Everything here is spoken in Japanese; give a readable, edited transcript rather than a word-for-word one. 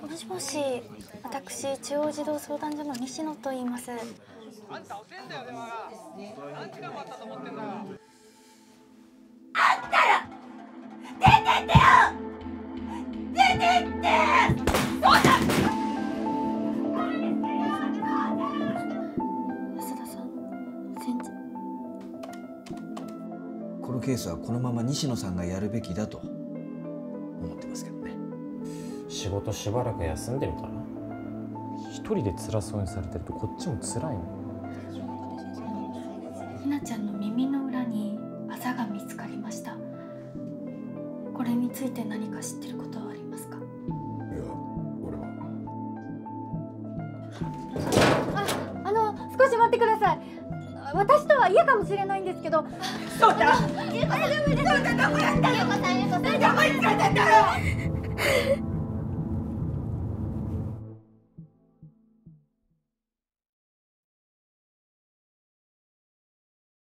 もしもし、私中央児童相談所の西野と言います。あんた遅えんだよ電話が。何時間待ったと思ってんだよ。あんたら出てってよ。どうだ。安田さん、先日このケースはこのまま西野さんがやるべきだと思ってますけどね。仕事しばらく休んでみたら、一人で辛そうにされてるとこっちも辛いの。ひなちゃんの耳の裏にあざが見つかりました。これについて何か知ってることはありますか？いや、俺は。少し待ってください。私とは嫌かもしれないんですけど。そうだ。ゆうこさん、どこ行ったの？